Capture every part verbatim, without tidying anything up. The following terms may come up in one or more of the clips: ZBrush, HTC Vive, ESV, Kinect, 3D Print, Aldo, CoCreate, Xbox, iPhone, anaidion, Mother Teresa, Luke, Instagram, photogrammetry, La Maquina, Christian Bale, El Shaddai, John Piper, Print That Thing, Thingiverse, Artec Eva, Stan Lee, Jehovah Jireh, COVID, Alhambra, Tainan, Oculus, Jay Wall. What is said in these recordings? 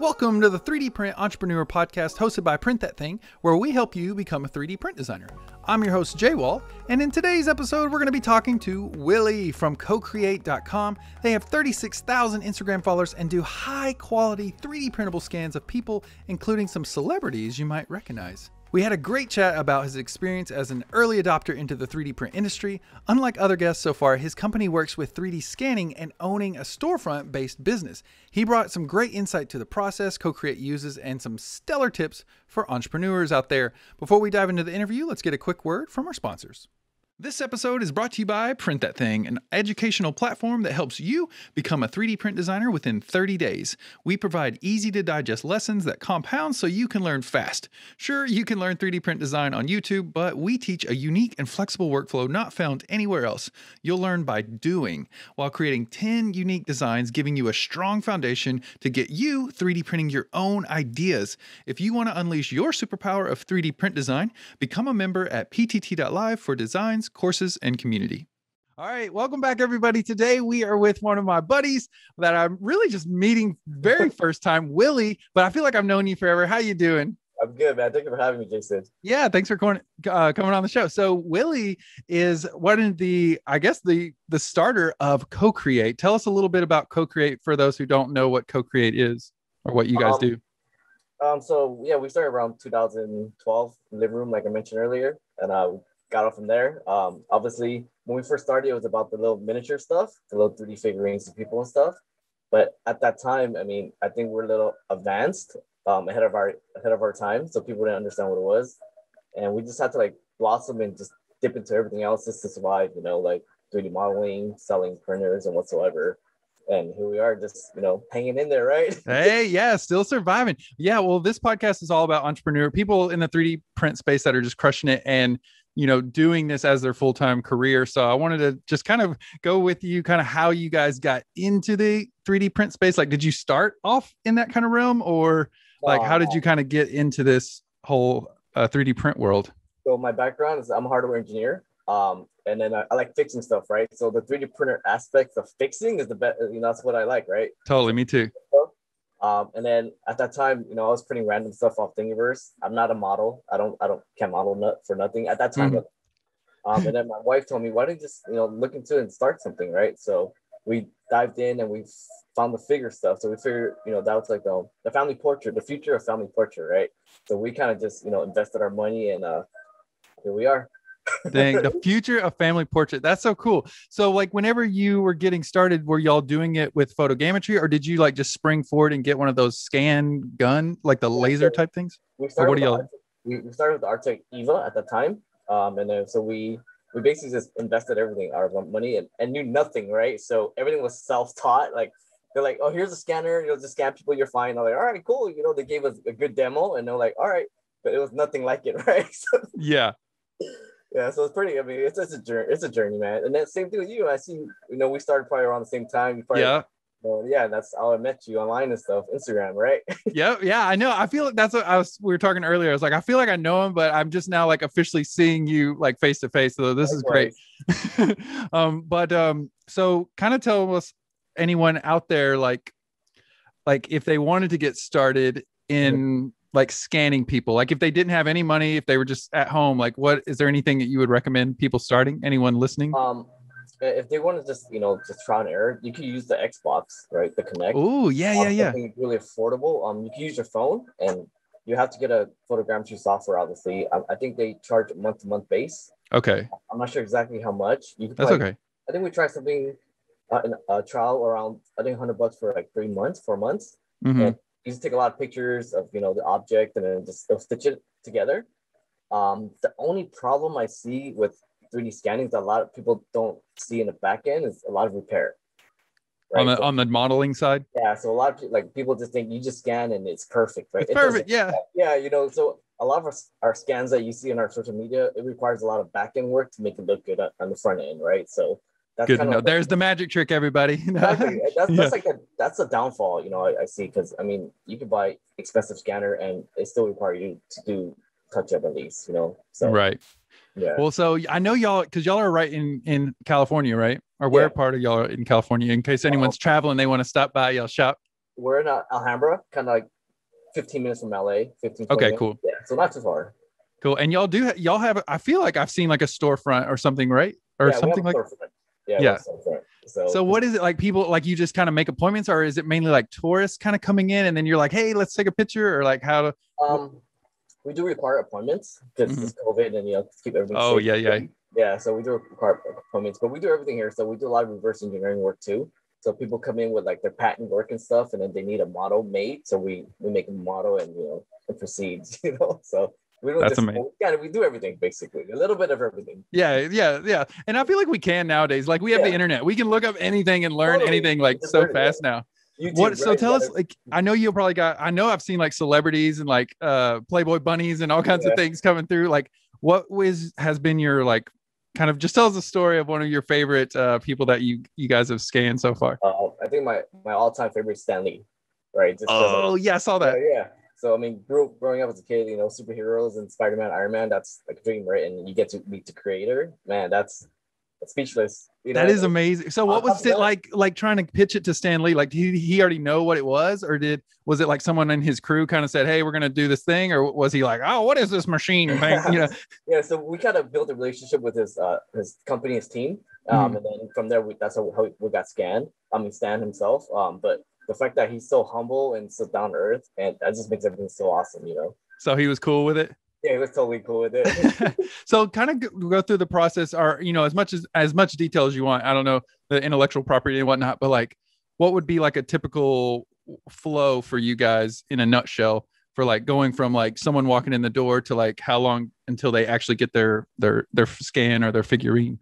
Welcome to the three D Print Entrepreneur Podcast hosted by Print That Thing, where we help you become a three D print designer. I'm your host, Jay Wall, and in today's episode, we're going to be talking to Willie from co create dot com. They have thirty-six thousand Instagram followers and do high-quality three D printable scans of people, including some celebrities you might recognize. We had a great chat about his experience as an early adopter into the three D print industry. Unlike other guests so far, his company works with three D scanning and owning a storefront-based business. He brought some great insight to the process CoCreate uses and some stellar tips for entrepreneurs out there. Before we dive into the interview, let's get a quick word from our sponsors. This episode is brought to you by Print That Thing, an educational platform that helps you become a three D print designer within thirty days. We provide easy-to-digest lessons that compound so you can learn fast. Sure, you can learn three D print design on YouTube, but we teach a unique and flexible workflow not found anywhere else. You'll learn by doing, while creating ten unique designs, giving you a strong foundation to get you three D printing your own ideas. If you want to unleash your superpower of three D print design, become a member at p t t dot live for designs, courses, and community. All right, welcome back, everybody. Today we are with one of my buddies that I'm really just meeting very first time, Willie, but I feel like I've known you forever. How you doing? I'm good, man. Thank you for having me, Jason. Yeah, thanks for coming, uh, coming on the show. So Willie is one of the, I guess, the the starter of CoCreate. Tell us a little bit about CoCreate for those who don't know what CoCreate is or what you guys um, do. Um, so yeah, we started around two thousand twelve in the living room, like I mentioned earlier, and I uh, got off from there. Um, obviously, when we first started, it was about the little miniature stuff, the little three D figurines of people and stuff. But at that time, I mean, I think we're a little advanced, um, ahead of our ahead of our time, so people didn't understand what it was, and we just had to like blossom and just dip into everything else just to survive, you know, like three D modeling, selling printers, and whatsoever. And here we are, just, you know, hanging in there, right? Hey, yeah, still surviving. Yeah, well, this podcast is all about entrepreneur people in the three D print space that are just crushing it and, you know, doing this as their full-time career. So I wanted to just kind of go with you, kind of how you guys got into the three D print space. Like, did you start off in that kind of realm, or like, uh, how did you kind of get into this whole uh, three D print world? So my background is I'm a hardware engineer. Um, and then I, I like fixing stuff, right? So the three D printer aspects of fixing is the best, you know, that's what I like, right? Totally. Me too. Um, and then at that time, you know, I was printing random stuff off Thingiverse. I'm not a model. I don't, I don't, can't model nut for nothing at that time. Mm-hmm. Um, and then my wife told me, why don't you just, you know, look into it and start something, right? So we dived in and we found the figure stuff. So we figured, you know, that was like the, the family portrait, the future of family portrait, right? So we kind of just, you know, invested our money and uh, here we are. Dang, the future of family portrait. That's so cool. So like, whenever you were getting started, were y'all doing it with photogrammetry, or did you like just spring forward and get one of those scan gun, like the laser type things? We started, what do y'all... we started with the Artec Eva at the time. Um, and then, so we, we basically just invested everything, our money, and, and knew nothing, right? So everything was self-taught. Like, they're like, oh, here's a scanner. You'll just scan people, you're fine. I'm like, all right, cool. You know, they gave us a good demo and they're like, all right, but it was nothing like it, right? So, yeah. Yeah, so it's pretty, I mean, it's, it's a journey, it's a journey, man. And that same thing with you. I see, you know, we started probably around the same time. You probably, yeah. Well, yeah, that's how I met you online and stuff, Instagram, right? Yep, yeah, I know. I feel like that's what I was, we were talking earlier. I was like, I feel like I know him, but I'm just now like officially seeing you like face to face. So this Likewise. Is great. um, but um, so kind of tell us, anyone out there, like, like if they wanted to get started in like scanning people, like if they didn't have any money, if they were just at home, like what is there anything that you would recommend people starting? Anyone listening? Um, if they want to just, you know, just try and error, you can use the Xbox, right? The Kinect. Oh yeah, yeah, um, yeah. Really affordable. Um, you can use your phone, and you have to get a photogrammetry software. Obviously, I, I think they charge a month to month base. Okay. I'm not sure exactly how much. You can That's probably, okay. I think we tried something, uh, in a trial around I think a hundred bucks for like three months, four months. Mm-hmm. And you just take a lot of pictures of, you know, the object, and then just they'll stitch it together. Um, the only problem I see with three D scanning that a lot of people don't see in the back end is a lot of repair. Right? On the, so, on the modeling side? Yeah. So a lot of like people just think you just scan and it's perfect, right? It's it perfect. Yeah. Yeah. You know, so a lot of our, our scans that you see on our social media, it requires a lot of back end work to make it look good on the front end, right? So that's good to know. Like, there's the magic trick, everybody. Exactly. That's, that's yeah. like a, that's a downfall, you know, I, I see, because I mean, you can buy expensive scanner and it still require you to do touch up at least, you know. So right. Yeah. Well, so I know y'all, because y'all are right in in California, right? Or where yeah. part of y'all are in California? In case anyone's oh. traveling, they want to stop by y'all shop. we're in Alhambra, kind of like fifteen minutes from L A. fifteen Okay, minutes. Cool. Yeah, so not too far. Cool. And y'all do y'all have? I feel like I've seen like a storefront or something, right? Or yeah, something like. Yeah. yeah. So, so what is it like? People like you just kind of make appointments, or is it mainly like tourists kind of coming in, and then you're like, hey, let's take a picture, or like how? To... Um, we do require appointments because mm-hmm. it's COVID, and you know, keep everything. Oh safe. yeah, yeah. Yeah, so we do require appointments, but we do everything here. So we do a lot of reverse engineering work too. So people come in with like their patent work and stuff, and then they need a model made. So we we make a model and you know and proceed. You know, so. We don't That's just, amazing. Yeah, we do everything basically, a little bit of everything. Yeah, yeah, yeah. And I feel like we can nowadays. Like we have yeah. the internet, we can look up anything and learn totally. anything like so fast now. YouTube, what? Right? So tell yeah. us, like, I know you probably got. I know I've seen like celebrities and like uh, Playboy bunnies and all kinds yeah. of things coming through. Like, what was has been your like, kind of just tell us a story of one of your favorite uh, people that you you guys have scanned so far. Uh, I think my my all time favorite is Stan Lee, right? Just oh yeah, I saw that. Uh, yeah. So, I mean, grew, growing up as a kid, you know, superheroes and Spider-Man, Iron Man, that's like a dream, right? And you get to meet the creator. Man, that's, that's speechless. You know? That is amazing. So what was it like, like trying to pitch it to Stan Lee? Like, did he already know what it was? Or did was it like someone in his crew kind of said, hey, we're going to do this thing? Or was he like, oh, what is this machine? Man? You know? Yeah, so we kind of built a relationship with his uh, his company, his team. Um, mm. And then from there, we, that's how we, we got scanned. I mean, Stan himself. Um, but the fact that he's so humble and so down to earth, and that just makes everything so awesome, you know? So he was cool with it? Yeah, he was totally cool with it. So kind of go through the process, or, you know, as much as, as much detail as you want. I don't know the intellectual property and whatnot, but like, what would be like a typical flow for you guys in a nutshell for like going from like someone walking in the door to like how long until they actually get their, their, their scan or their figurine?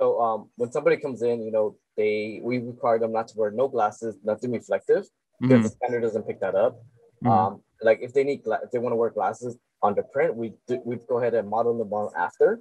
So um, when somebody comes in, you know, they we require them not to wear no glasses, nothing reflective, because mm-hmm. the scanner doesn't pick that up. Mm-hmm. Um, like if they need, gla- if they want to wear glasses on the print, we do, we go ahead and model them on after.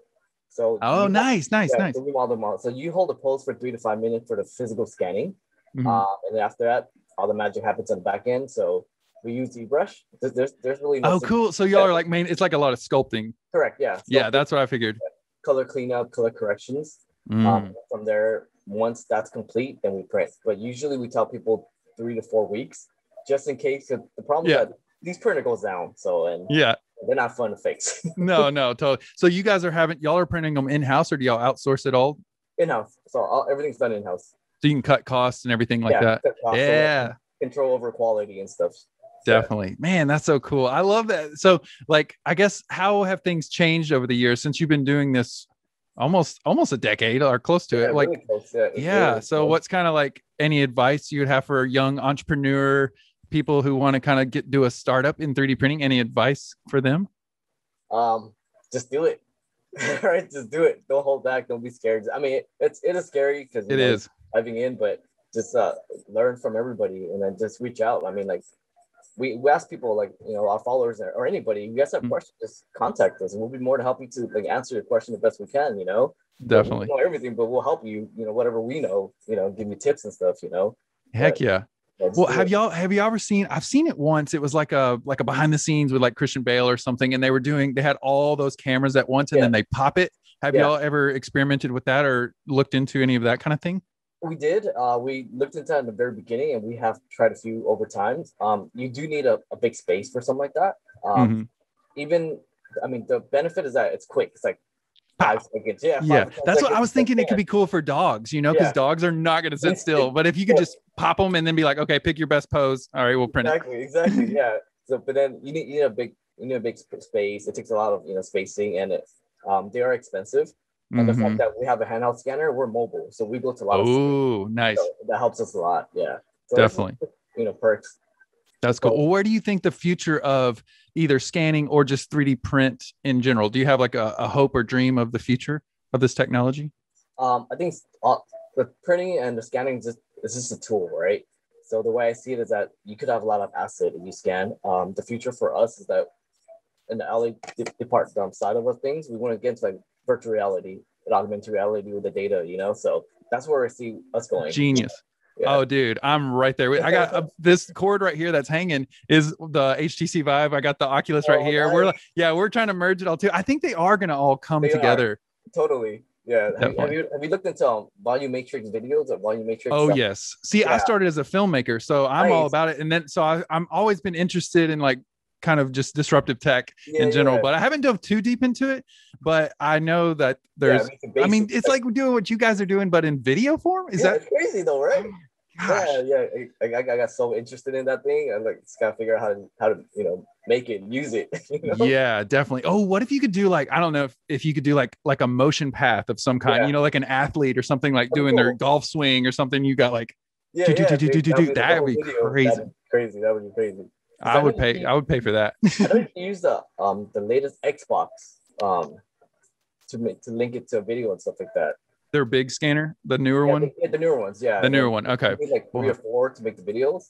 So oh, you, nice, nice, yeah, nice. So we model them on. So you hold a pose for three to five minutes for the physical scanning, mm-hmm. uh, and then after that, all the magic happens on the back end. So we use ZBrush. There's there's, there's really no oh cool. So y'all yeah. are like main. It's like a lot of sculpting. Correct. Yeah. Sculpting. Yeah, that's what I figured. Yeah. Color cleanup, color corrections. Mm. Um, from there, once that's complete, then we print. But usually we tell people three to four weeks, just in case. The problem yeah. is that these printer goes down, so and yeah, they're not fun to fix. no, no, totally. So you guys are having y'all are printing them in house, or do y'all outsource it all? In house, so all, everything's done in house. So you can cut costs and everything like yeah, that. Yeah, control over quality and stuff. Definitely, man, that's so cool. I love that. So, like, I guess how have things changed over the years since you've been doing this? Almost, almost a decade or close to yeah, it. Like, really close, yeah. yeah really so, close. What's kind of like any advice you'd have for young entrepreneur people who want to kind of get do a startup in three D printing? Any advice for them? Um, just do it. All right, just do it. Don't hold back. Don't be scared. I mean, it, it's it is scary because it know, is diving in, but just uh, learn from everybody and then just reach out. I mean, like we, we ask people, like you know, our followers or anybody, you guys have mm-hmm. questions, just contact us, and we'll be more to help you to like answer your question the best we can. You know, definitely we don't know everything, but we'll help you. You know, whatever we know, you know, give you tips and stuff. You know, heck but, yeah. yeah well, have it. y'all have you ever seen? I've seen it once. It was like a like a behind the scenes with like Christian Bale or something, and they were doing they had all those cameras at once, and yeah. then they pop it. Have yeah. y'all ever experimented with that or looked into any of that kind of thing? We did. Uh, we looked into that in the very beginning, and we have tried a few over time. Um, you do need a, a big space for something like that. Um, mm-hmm. Even, I mean, the benefit is that it's quick. It's like five seconds. Yeah, yeah. Five, that's what I was thinking. It could be cool for dogs, you know, because yeah. dogs are not going to sit still. But if you could yeah. just pop them and then be like, okay, pick your best pose. All right, we'll print exactly, it. Exactly. Exactly. Yeah. So, but then you need you need a big you need a big space. It takes a lot of you know spacing, and it's um, they are expensive. And the mm-hmm. fact that we have a handheld scanner, we're mobile, so we go to a lot. Oh, nice! So that helps us a lot. Yeah, so definitely. You know, perks. That's cool. So, well, where do you think the future of either scanning or just three D print in general? Do you have like a, a hope or dream of the future of this technology? Um, I think uh, the printing and the scanning just is just a tool, right? So the way I see it is that you could have a lot of asset if you scan. Um, the future for us is that in the L A de- department side of things, we want to get into like virtual reality and augmented reality with the data, you know? So that's where I see us going. Genius. Yeah. Oh, dude, I'm right there. I got uh, this cord right here that's hanging is the H T C Vive. I got the Oculus right oh, here. Nice. We're like, yeah, we're trying to merge it all too. I think they are going to all come they together. Are. Totally. Yeah. Have you, have, you, have you looked into um, volumetric videos or volumetric? Oh, stuff? Yes. See, yeah. I started as a filmmaker, so I'm nice. all about it. And then, so I, I'm always been interested in like kind of just disruptive tech yeah, in general, yeah. but I haven't dove too deep into it. But I know that there's, yeah, I mean, it's like doing what you guys are doing, but in video form. Is yeah, that it's crazy though, right? Oh, yeah, yeah. I, I got so interested in that thing. I like just gotta figure out how to, how to, you know, make it, use it. You know? Yeah, definitely. Oh, what if you could do like, I don't know if, if you could do like, like a motion path of some kind, yeah. you know, like an athlete or something like doing cool. their golf swing or something. You got like, yeah, do, do, yeah, do, do, do, do. That would be crazy. That'd be crazy. That would be crazy. I would pay. I would pay for that. I don't use the um the latest Xbox um to make to link it to a video and stuff like that. Their big scanner, the newer yeah, one. The, the newer ones, yeah. The newer yeah. one. Okay. Like three or four to make the videos.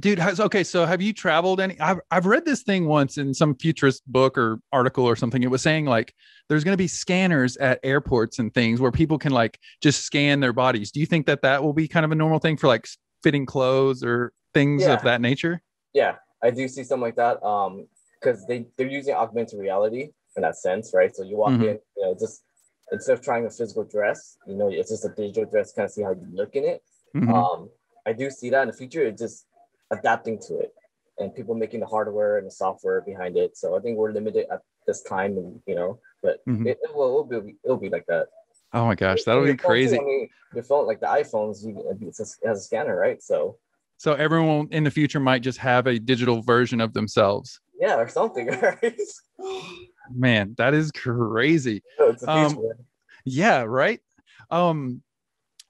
Dude, has, okay. So have you traveled any? I've I've read this thing once in some futurist book or article or something. It was saying like there's going to be scanners at airports and things where people can like just scan their bodies. Do you think that that will be kind of a normal thing for like fitting clothes or things yeah. of that nature? Yeah, I do see something like that. Um, because they they're using augmented reality in that sense, right? So you walk mm-hmm. in, you know, just instead of trying a physical dress, you know, it's just a digital dress, kind of see how you look in it. Mm-hmm. Um, I do see that in the future. It's just adapting to it, and people making the hardware and the software behind it. So I think we're limited at this time, and you know, but mm-hmm. it, it will it'll be it'll be like that. Oh my gosh, that'll be crazy. Too, I mean, your phone, like the iPhones, it has a scanner, right? So. So everyone in the future might just have a digital version of themselves. Yeah, or something. Right? Man, that is crazy. No, it's a um, yeah, right. Um,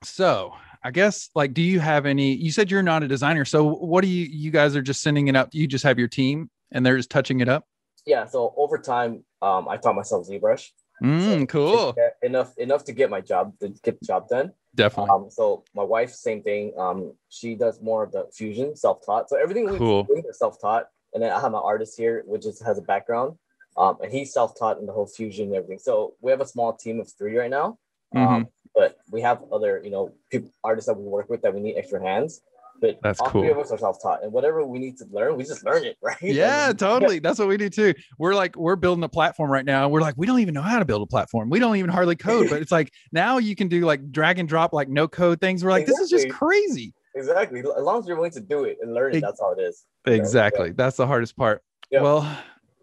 so I guess like, do you have any? You said you're not a designer, so what do you? You guys are just sending it up. You just have your team, and they're just touching it up. Yeah. So over time, um, I taught myself ZBrush. Mm, so cool. Enough, enough to get my job to get the job done. Definitely. Um, so my wife, same thing. Um, she does more of the fusion, self-taught. So everything we cool. do is self-taught. And then I have my artist here, which is has a background, um, and he's self-taught in the whole fusion and everything. So we have a small team of three right now, um, mm-hmm. but we have other, you know, people, artists that we work with that we need extra hands. But that's all cool. three of us are self-taught, and whatever we need to learn, we just learn it, right? Yeah, and, totally. Yeah. That's what we do too. We're like, we're building a platform right now. We're like, we don't even know how to build a platform. We don't even hardly code, but it's like now you can do like drag and drop, like no code things. We're like, exactly. This is just crazy. Exactly. As long as you're willing to do it and learn it, it that's how it is. Exactly. You know? Yeah. That's the hardest part. Yeah. Well,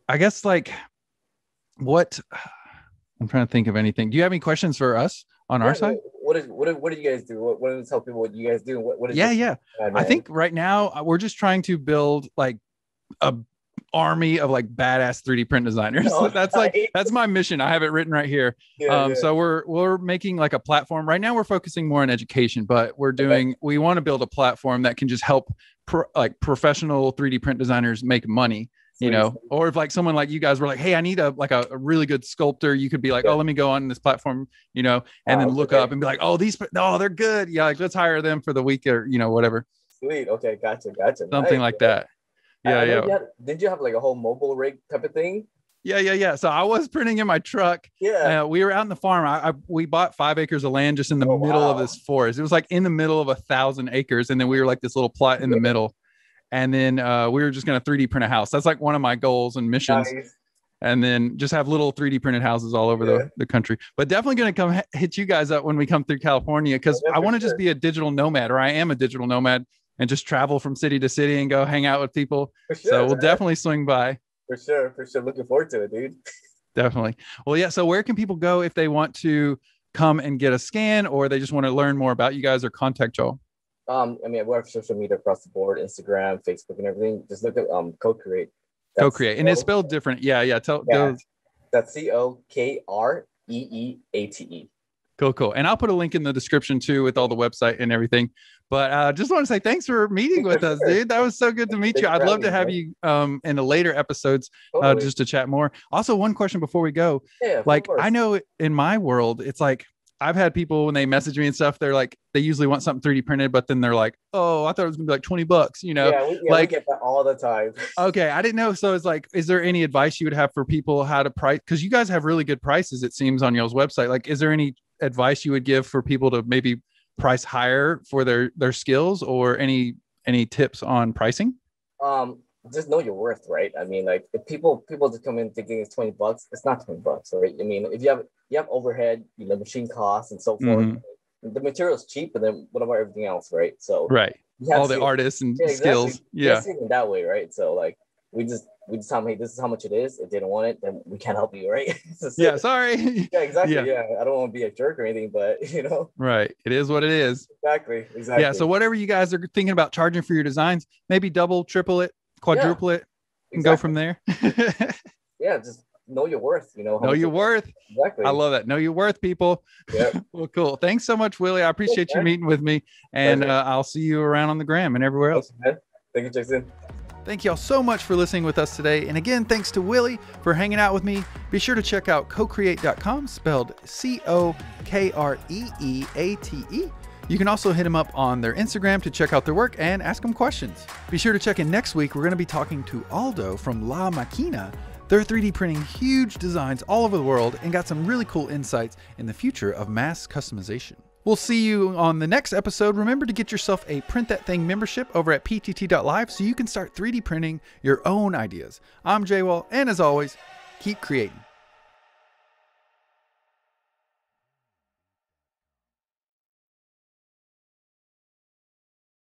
I guess like what I'm trying to think of anything. Do you have any questions for us? On yeah, our side, what is what? Is, what do you guys do? What, what do you tell people what you guys do? What? What is yeah, yeah. Plan, I think right now we're just trying to build like a army of like badass three D print designers. Oh, that's nice. Like that's my mission. I have it written right here. Yeah, um, yeah. So we're we're making like a platform. Right now we're focusing more on education, but we're doing okay. we want to build a platform that can just help pro, like professional three D print designers make money. You know, or if like someone like you guys were like, hey, I need a like a, a really good sculptor. You could be like, yeah. oh, let me go on this platform, you know, and wow, then look okay. up and be like, oh, these, no, they're good. Yeah, like let's hire them for the week or, you know, whatever. Sweet. Okay. Gotcha. Gotcha. Something nice. Like that. Yeah. Yeah. You had, did you have like a whole mobile rig type of thing? Yeah. Yeah. Yeah. So I was printing in my truck. Yeah. Uh, we were out in the farm. I, I we bought five acres of land just in the oh, middle wow. of this forest. It was like in the middle of a thousand acres. And then we were like this little plot in yeah. the middle. And then uh, we were just going to three D print a house. That's like one of my goals and missions. Nice. And then just have little three D printed houses all over yeah. the, the country. But definitely going to come hit you guys up when we come through California, because oh, I want to sure. just be a digital nomad, or I am a digital nomad, and just travel from city to city and go hang out with people. For sure, so we'll man. definitely swing by. For sure. For sure. Looking forward to it, dude. Definitely. Well, yeah. So where can people go if they want to come and get a scan, or they just want to learn more about you guys or contact y'all? Um, I mean, we have social media across the board, Instagram, Facebook, and everything. Just look at um, CoCreate. That's CoCreate, and it's spelled different. Yeah, yeah. Tell yeah. Go. That's C O K R E E A T E. Cool, cool. And I'll put a link in the description too with all the website and everything. But I uh, just want to say thanks for meeting with us, dude. That was so good to meet thanks you. I'd love to have you um, in the later episodes totally. uh, just to chat more. Also, one question before we go. Yeah, like I know in my world, it's like, I've had people when they message me and stuff, they're like, they usually want something three D printed, but then they're like, oh, I thought it was gonna be like twenty bucks, you know? Yeah, we, yeah, like, we get that all the time. Okay, I didn't know. So it's like, is there any advice you would have for people how to price? Because you guys have really good prices, it seems, on y'all's website. Like, is there any advice you would give for people to maybe price higher for their, their skills, or any, any tips on pricing? Um, just know your worth, right? I mean, like if people people just come in thinking it's twenty bucks, it's not twenty bucks, right? I mean, if you have you have overhead, you know, machine costs and so forth. Mm-hmm. The material's cheap, and then what about everything else, right? So right, all the artists and yeah, skills, exactly. yeah, see it that way, right? So like we just we just tell them, hey, this is how much it is. If they don't want it, then we can't help you, right? so, yeah, sorry. Yeah, exactly. Yeah. yeah, I don't want to be a jerk or anything, but you know, right? It is what it is. Exactly. Exactly. Yeah. So whatever you guys are thinking about charging for your designs, maybe double, triple it. Quadruple yeah, it and exactly. go from there. yeah, just know your worth, you know. Know your worth. Exactly. I love that. Know your worth, people. Yeah. well, cool. Thanks so much, Willie. I appreciate you meeting with me, and uh, I'll see you around on the gram and everywhere else. Thank you, Jackson. Thank y'all so much for listening with us today. And again, thanks to Willie for hanging out with me. Be sure to check out co create dot com, spelled C O K R E E A T E. You can also hit them up on their Instagram to check out their work and ask them questions. Be sure to check in next week. We're going to be talking to Aldo from La Maquina. They're three D printing huge designs all over the world and got some really cool insights in the future of mass customization. We'll see you on the next episode. Remember to get yourself a Print That Thing membership over at P T T dot live so you can start three D printing your own ideas. I'm Jay Wall, and as always, keep creating.